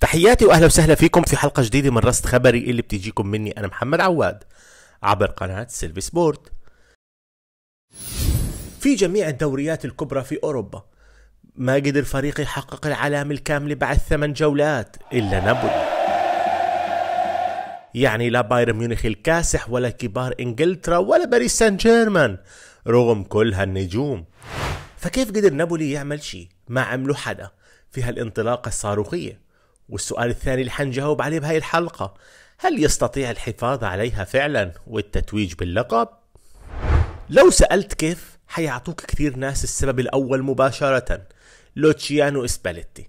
تحياتي واهلا وسهلا فيكم في حلقه جديده من رصد خبري اللي بتجيكم مني انا محمد عواد عبر قناه سيلفي سبورت. في جميع الدوريات الكبرى في اوروبا ما قدر فريق يحقق العلامه الكامله بعد 8 جولات الا نابولي. يعني لا بايرن ميونخ الكاسح ولا كبار انجلترا ولا باريس سان جيرمان رغم كل هالنجوم. فكيف قدر نابولي يعمل شيء ما عمله حدا في هالانطلاقه الصاروخيه؟ والسؤال الثاني اللي حنجاوب عليه بهاي الحلقة، هل يستطيع الحفاظ عليها فعلا والتتويج باللقب؟ لو سألت كيف حيعطوك كثير ناس السبب الأول مباشرة، لوتشيانو سباليتي.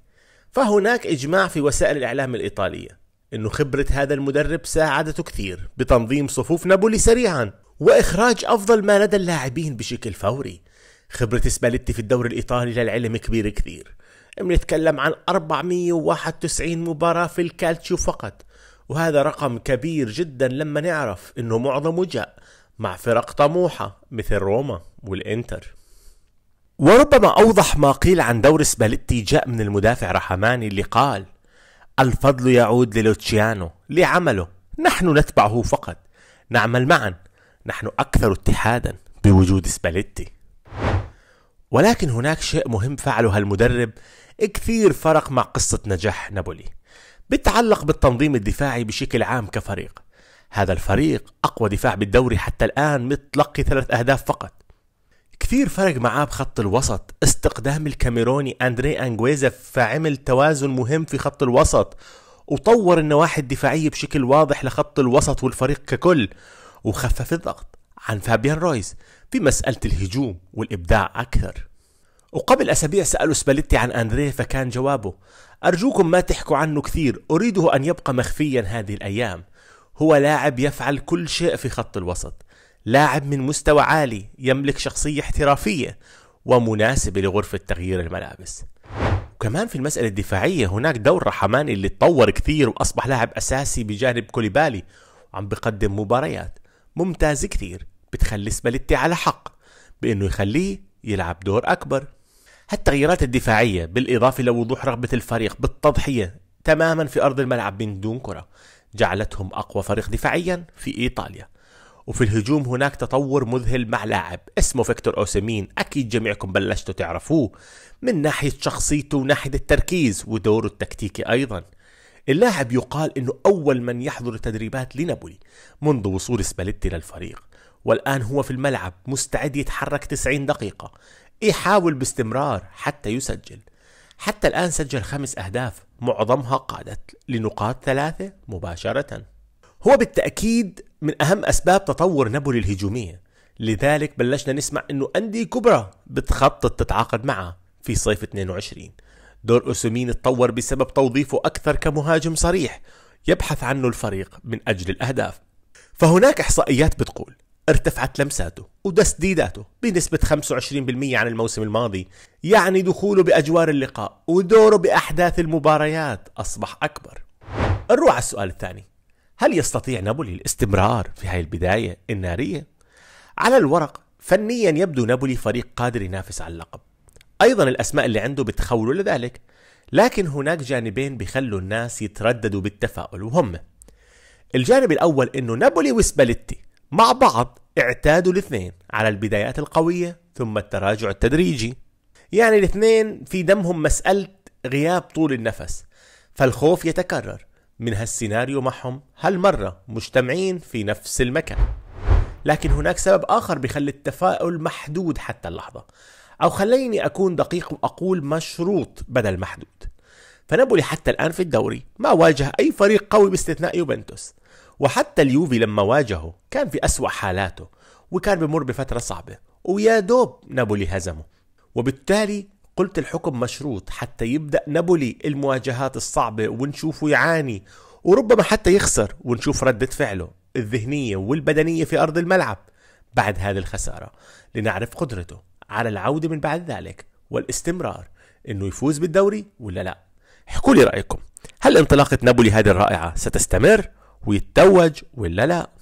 فهناك إجماع في وسائل الإعلام الإيطالية إنه خبرة هذا المدرب ساعدته كثير بتنظيم صفوف نابولي سريعا وإخراج أفضل ما لدى اللاعبين بشكل فوري. خبرة سباليتي في الدوري الإيطالي للعلم كبير كثير، بنتكلم عن 491 مباراة في الكالتشيو فقط، وهذا رقم كبير جدا لما نعرف انه معظمه جاء مع فرق طموحة مثل روما والانتر. وربما اوضح ما قيل عن دور سباليتي جاء من المدافع رحماني اللي قال: الفضل يعود للوتشيانو لعمله، نحن نتبعه فقط، نعمل معا، نحن اكثر اتحادا بوجود سباليتي. ولكن هناك شيء مهم فعله هالمدرب كثير فرق مع قصة نجاح نابولي، بتعلق بالتنظيم الدفاعي بشكل عام كفريق. هذا الفريق أقوى دفاع بالدوري حتى الآن، متلقي 3 أهداف فقط. كثير فرق معاه بخط الوسط استقدام الكاميروني أندريه أنغيسا، فعمل توازن مهم في خط الوسط وطور النواحي الدفاعية بشكل واضح لخط الوسط والفريق ككل، وخفف الضغط عن فابيان رويز في مسألة الهجوم والإبداع أكثر. وقبل أسابيع سألوا سباليتي عن أندريه، فكان جوابه: أرجوكم ما تحكوا عنه كثير، أريده أن يبقى مخفيا هذه الأيام. هو لاعب يفعل كل شيء في خط الوسط، لاعب من مستوى عالي، يملك شخصية احترافية ومناسبة لغرفة تغيير الملابس. وكمان في المسألة الدفاعية هناك دور رحماني اللي تطور كثير وأصبح لاعب أساسي بجانب كوليبالي، وعم بقدم مباريات ممتازة كثير بتخلي سباليتي على حق بأنه يخليه يلعب دور أكبر. هالتغييرات الدفاعية بالإضافة لوضوح رغبة الفريق بالتضحية تماما في أرض الملعب من دون كرة جعلتهم أقوى فريق دفاعيا في إيطاليا. وفي الهجوم هناك تطور مذهل مع لاعب اسمه فيكتور أوسيمين، أكيد جميعكم بلشتوا تعرفوه من ناحية شخصيته وناحية التركيز ودوره التكتيكي أيضا. اللاعب يقال أنه أول من يحضر التدريبات لنابولي منذ وصول سباليتي للفريق، والآن هو في الملعب مستعد يتحرك 90 دقيقة، يحاول باستمرار حتى يسجل. حتى الآن سجل 5 أهداف معظمها قادت لنقاط 3 مباشرة. هو بالتأكيد من أهم أسباب تطور نابولي الهجومية، لذلك بلشنا نسمع أنه أندية كبرى بتخطط تتعاقد معه في صيف 22. دور أوسيمين اتطور بسبب توظيفه أكثر كمهاجم صريح يبحث عنه الفريق من أجل الأهداف. فهناك إحصائيات بتقول ارتفعت لمساته وتسديداته بنسبة 25% عن الموسم الماضي، يعني دخوله بأجوار اللقاء ودوره بأحداث المباريات أصبح أكبر. نروح على السؤال الثاني، هل يستطيع نابولي الاستمرار في هاي البداية النارية؟ على الورق فنيا يبدو نابولي فريق قادر ينافس على اللقب، أيضا الأسماء اللي عنده بتخوله لذلك، لكن هناك جانبين بيخلوا الناس يترددوا بالتفاؤل، وهم الجانب الأول إنه نابولي وسباليتي مع بعض اعتادوا الاثنين على البدايات القوية ثم التراجع التدريجي، يعني الاثنين في دمهم مسألة غياب طول النفس، فالخوف يتكرر من هالسيناريو معهم هالمرة مجتمعين في نفس المكان. لكن هناك سبب آخر بيخلي التفاؤل محدود حتى اللحظة، أو خليني أكون دقيق وأقول مشروط بدل محدود. فنابولي حتى الآن في الدوري ما واجه أي فريق قوي باستثناء يوفنتوس، وحتى اليوفي لما واجهه كان في أسوأ حالاته وكان بمر بفترة صعبة ويا دوب نابولي هزمه. وبالتالي قلت الحكم مشروط حتى يبدأ نابولي المواجهات الصعبة ونشوفه يعاني، وربما حتى يخسر ونشوف ردة فعله الذهنية والبدنية في أرض الملعب بعد هذه الخسارة، لنعرف قدرته على العودة من بعد ذلك والاستمرار، إنه يفوز بالدوري ولا لا. احكوا لي رأيكم، هل انطلاقة نابولي هذه الرائعة ستستمر ويتوج ولا لا؟